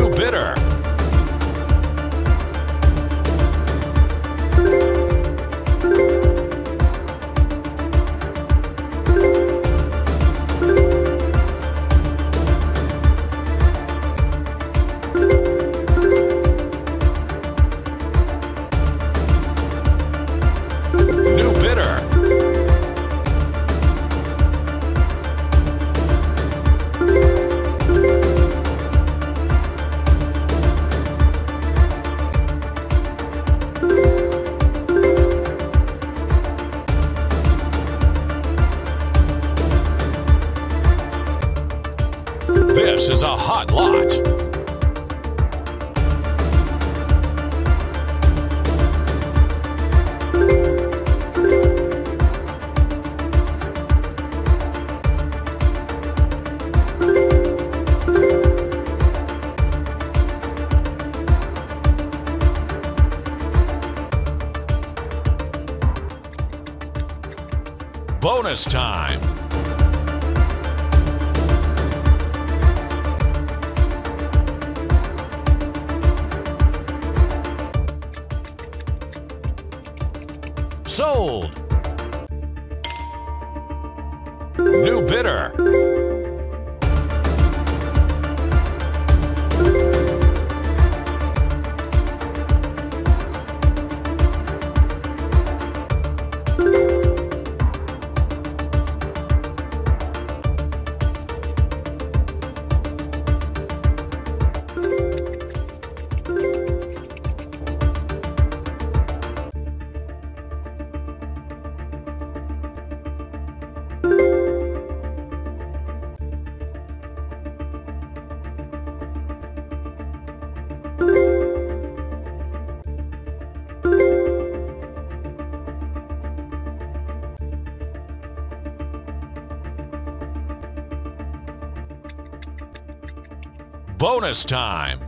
new bidder. This is a hot lot. Bonus time. Sold. New bidder. Bonus time.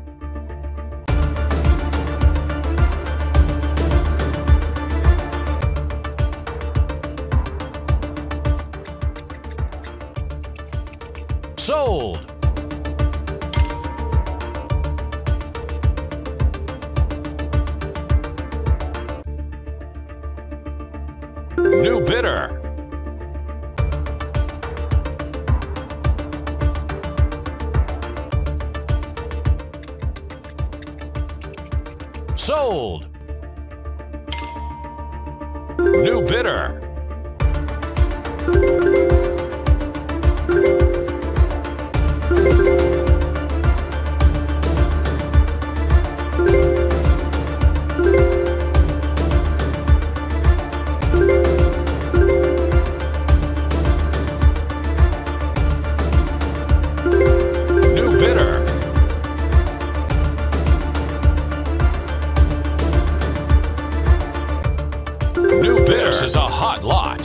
Sold. New bidder. Sold. New bidder. This is a hot lot.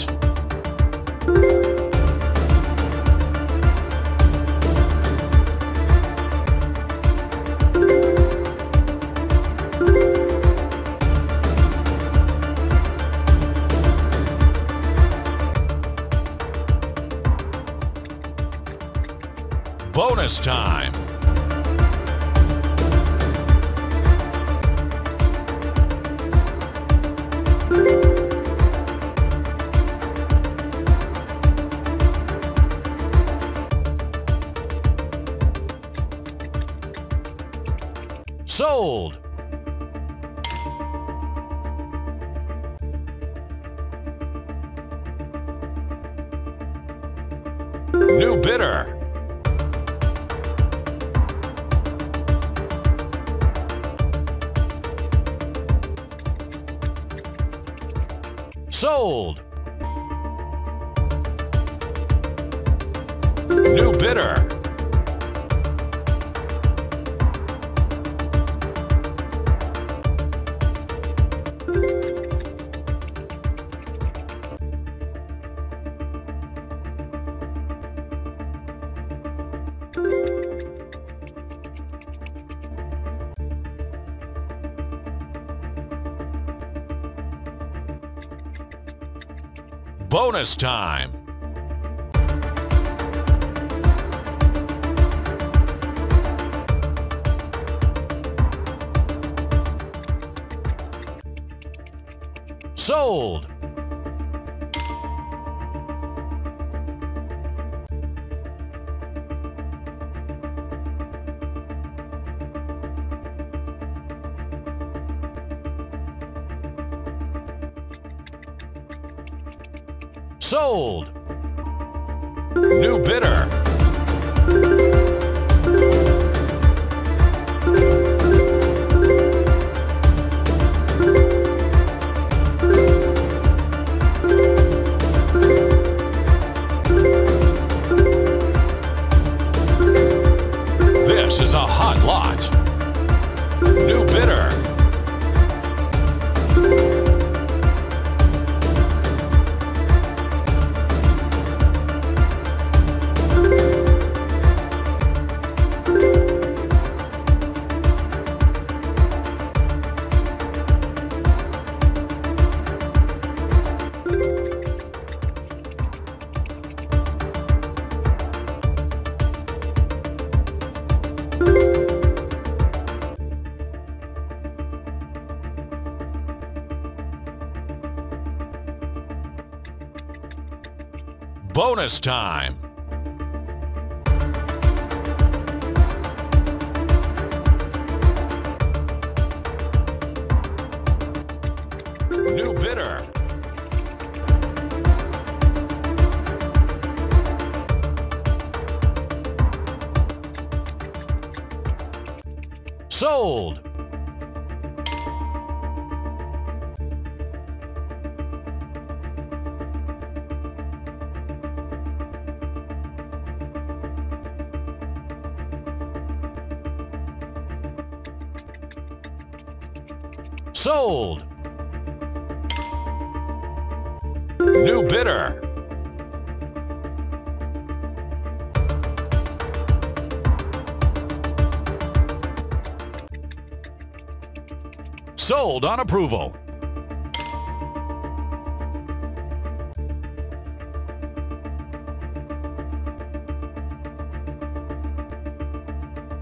Bonus time. Sold. New bidder. Sold. New bidder. Bonus time. Sold! Sold! New bidder! This is a hot lot! New bidder! Bonus time! New bidder! Sold! Sold! New bidder! Sold on approval!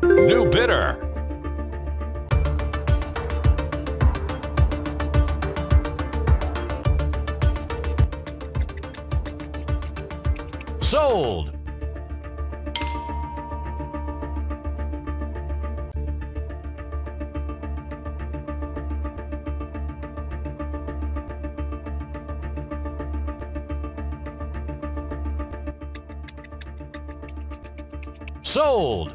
New bidder! Sold! Sold!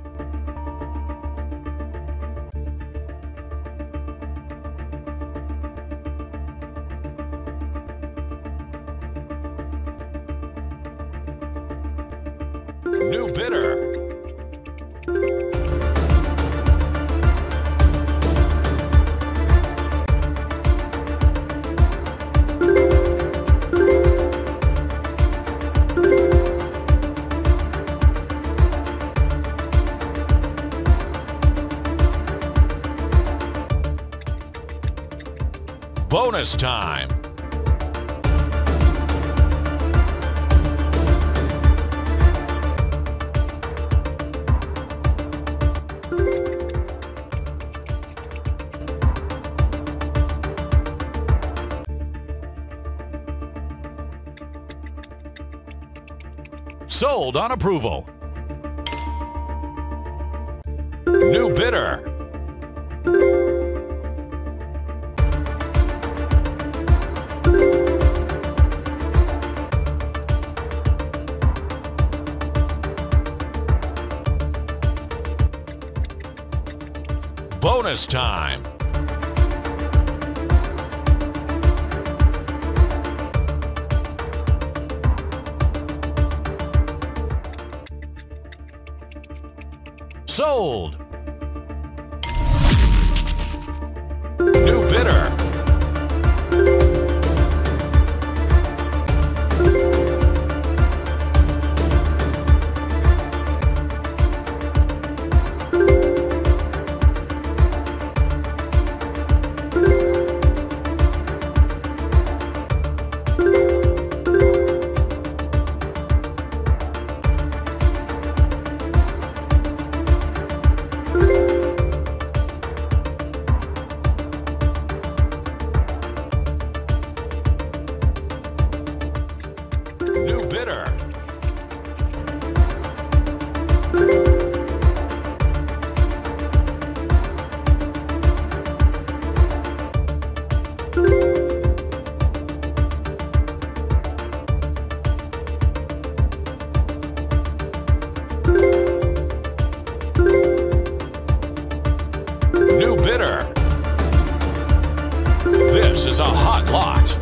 New bidder. Bonus time. Sold on approval. New bidder. Bonus time. Sold! New bidder! New bidder. This is a hot lot.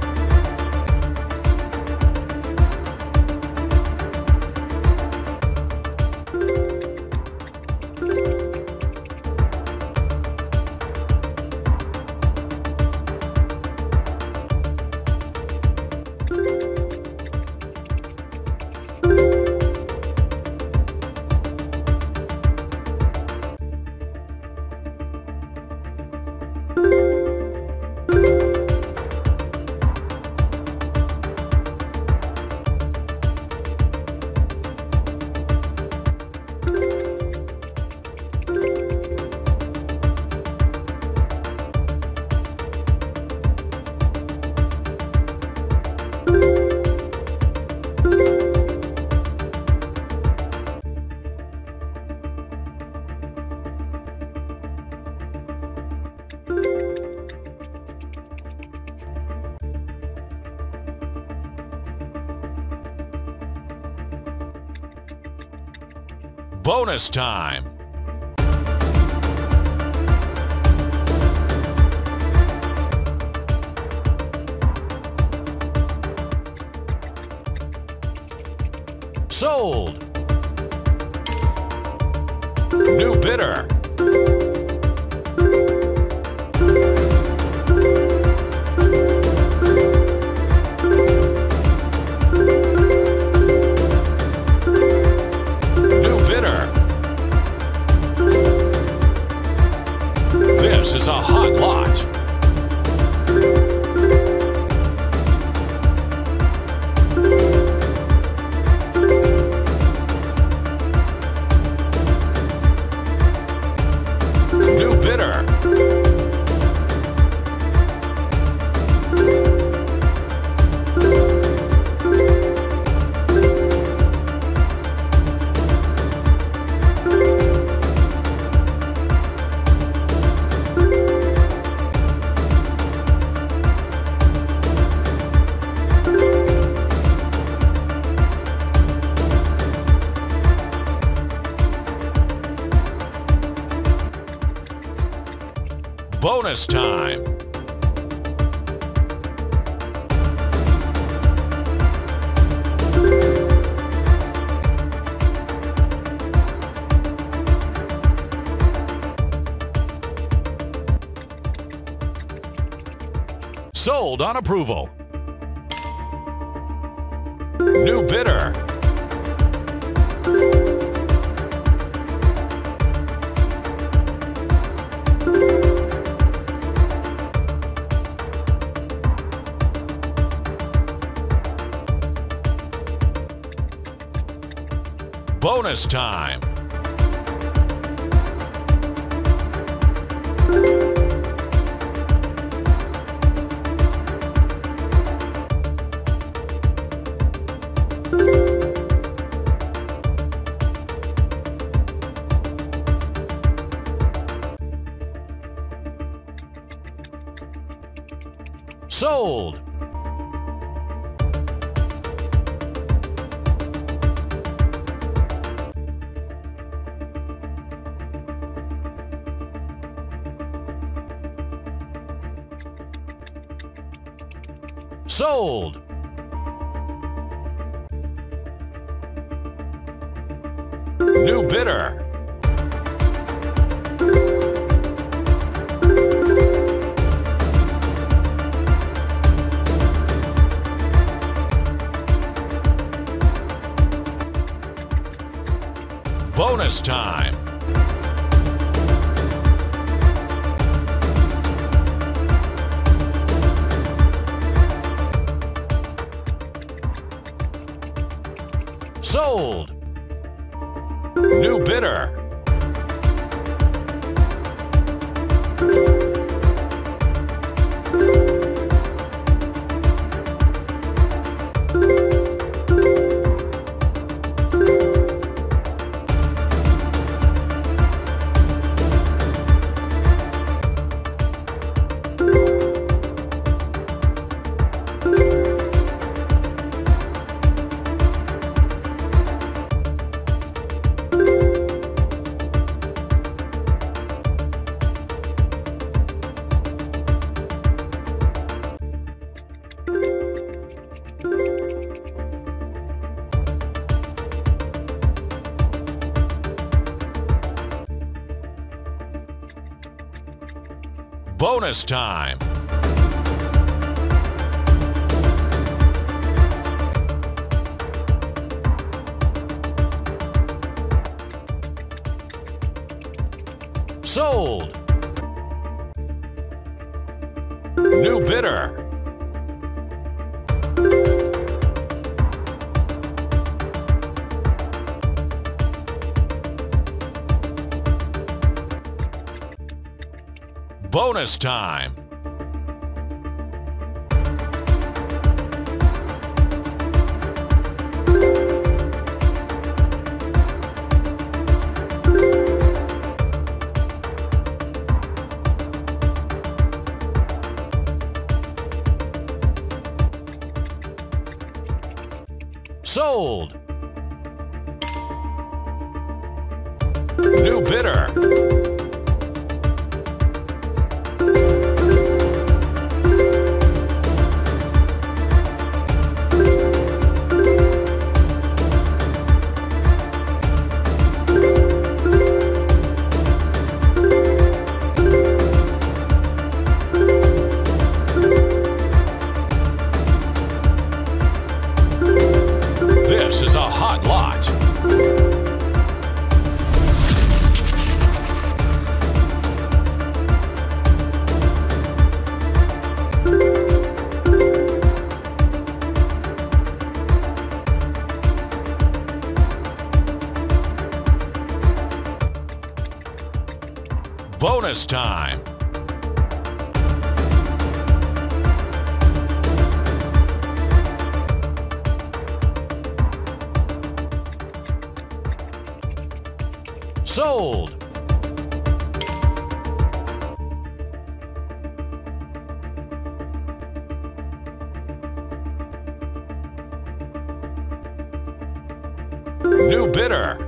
Bonus time. Sold. New bidder. Is a hot lot. New bidder. Bonus time. Sold on approval. New bidder. Bonus time. Sold. Sold. New bidder. Bonus time. Sold. New bidder. bonus time. Sold. New bidder. Bonus time. Sold. New bidder. Bonus time. Sold. New bidder.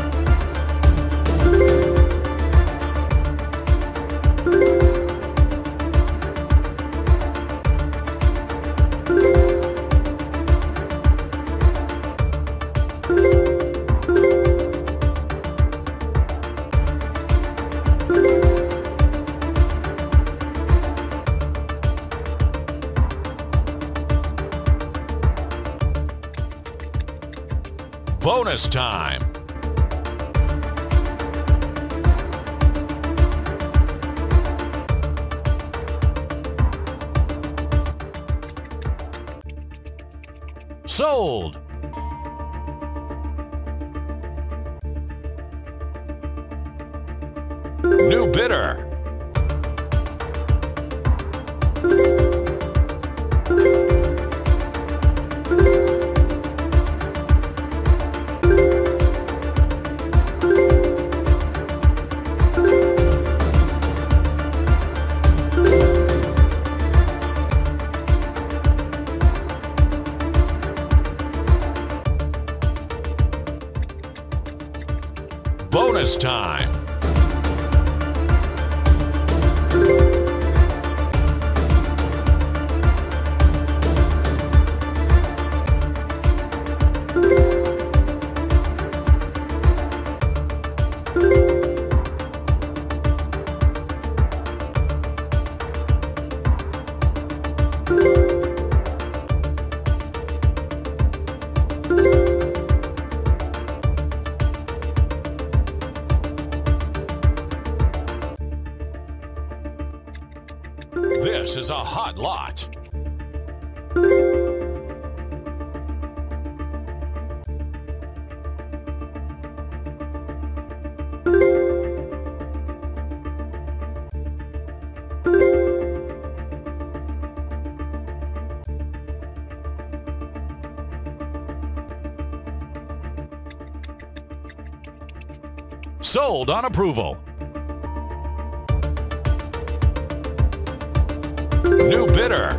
Bonus time. Sold. New bidder. Bonus time. This is a hot lot. Sold on approval. New bidder.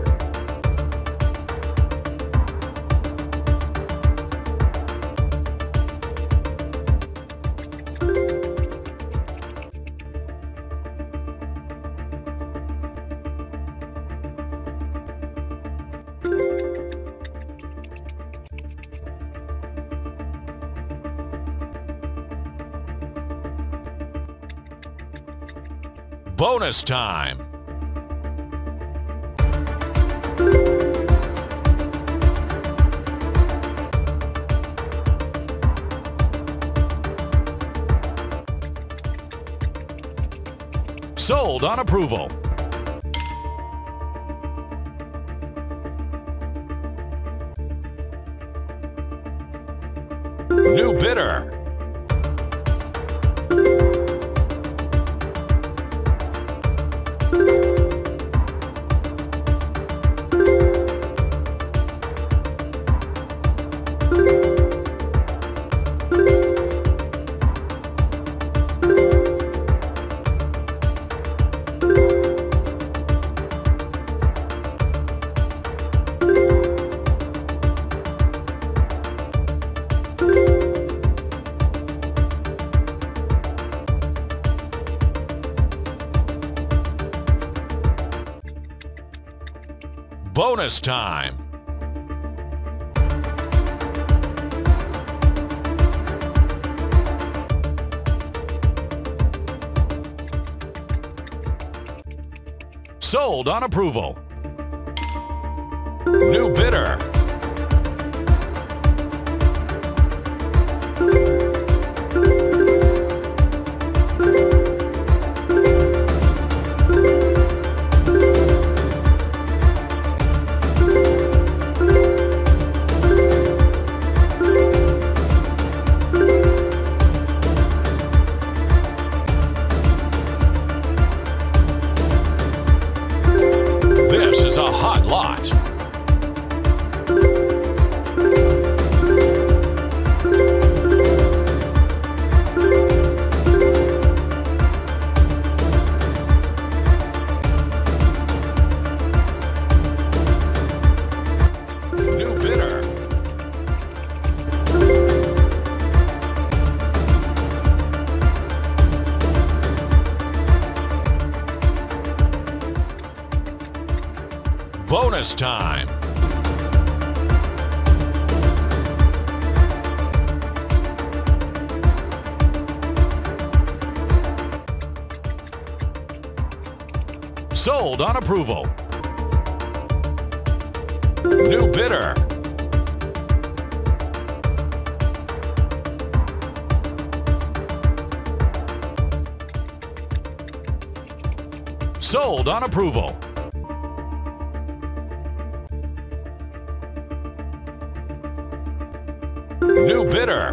bonus time. Sold on approval. New bidder. Bonus time. Sold on approval. New bidder. Bonus time. Sold on approval. New bidder. Sold on approval. New bidder.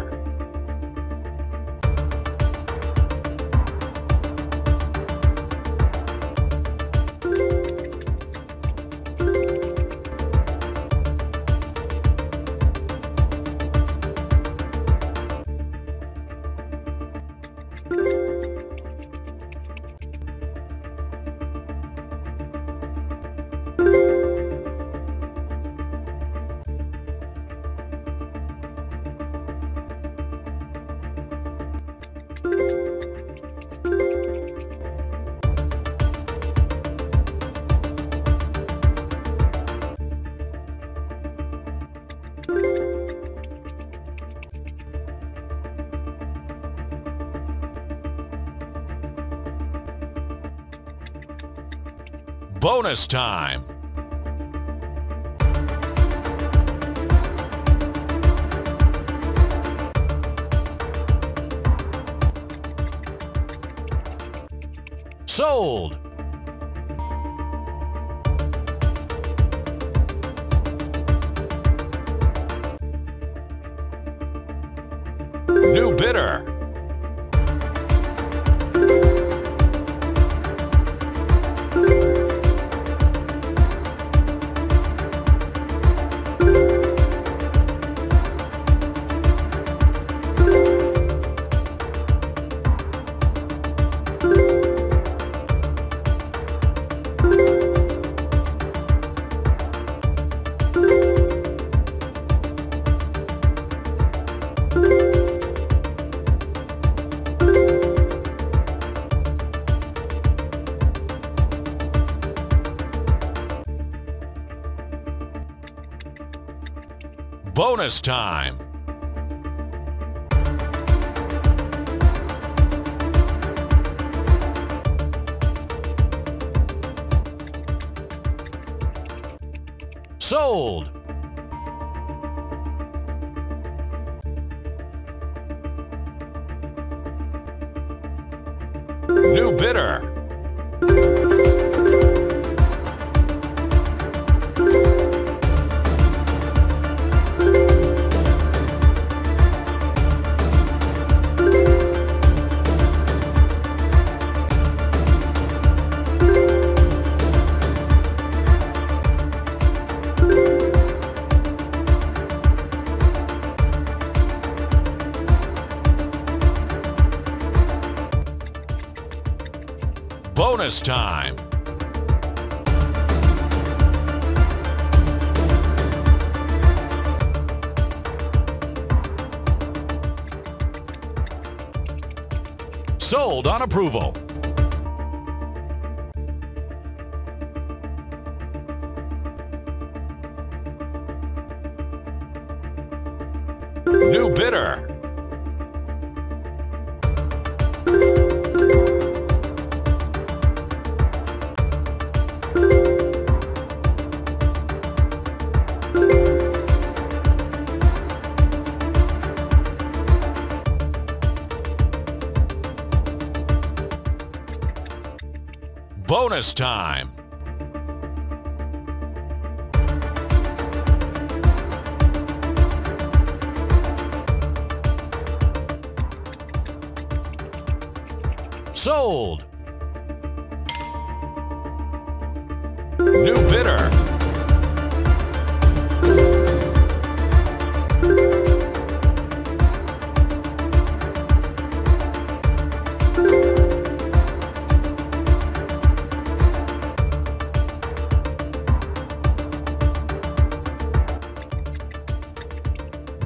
Bonus time. Sold. New bidder. Bonus time. Sold! New bidder! Bonus time. Sold on approval. New bidder. Bonus time. Sold. New bidder.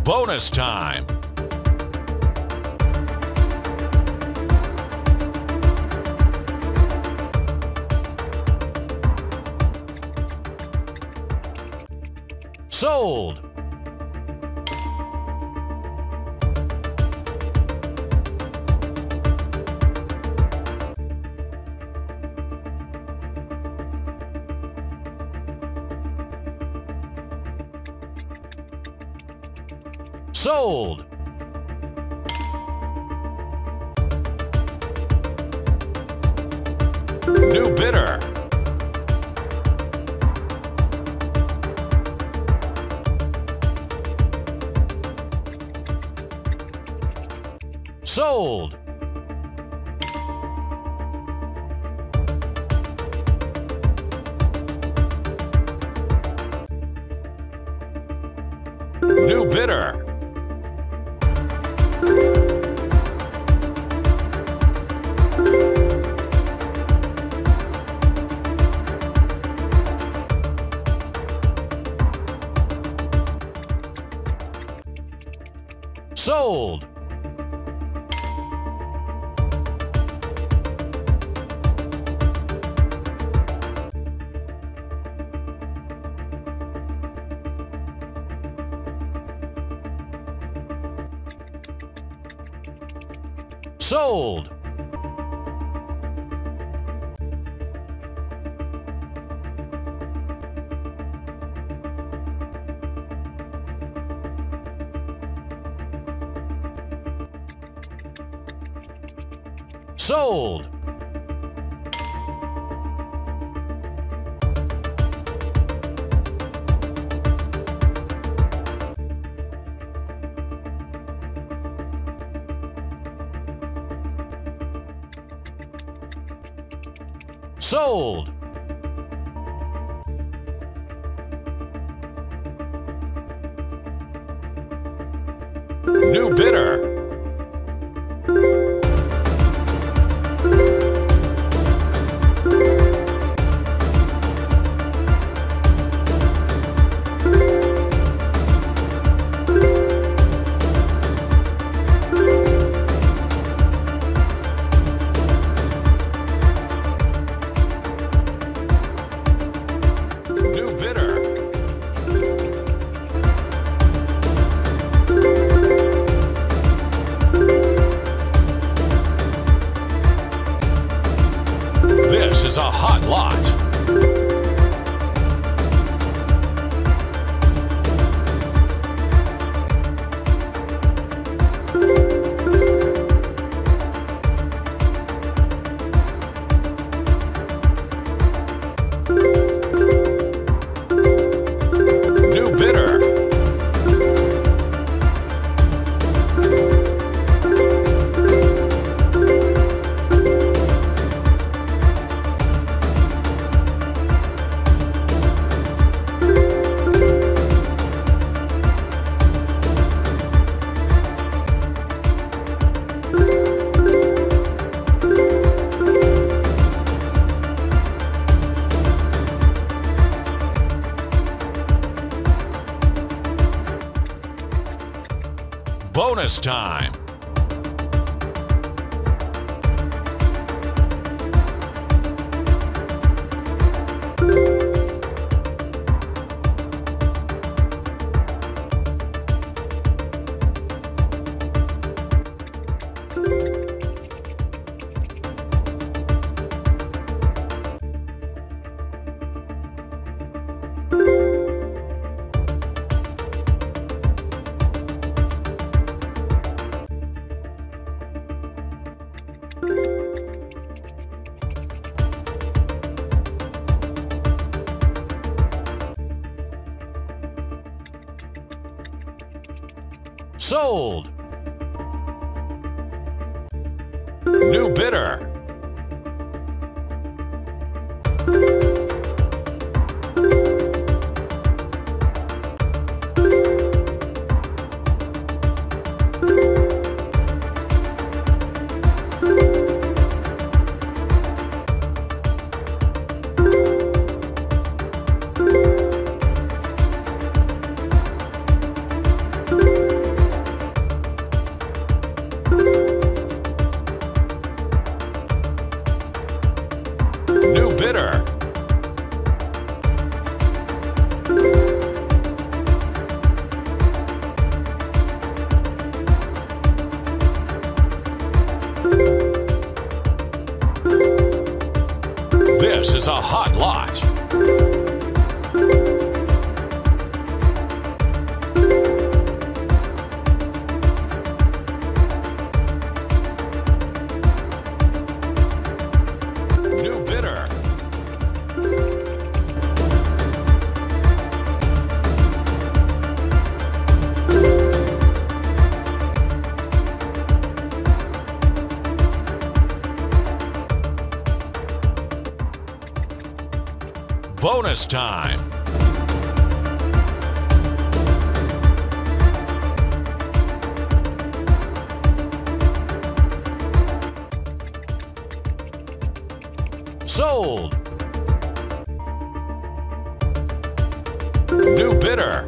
Bonus time. Sold. Sold. New bidder. Sold. New bidder. Sold. Sold. Sold. Sold. New bidder. bonus time. Sold. New bidder. Bidder. This is a hot lot. New bidder. Bonus time. Sold. New bidder.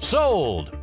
Sold.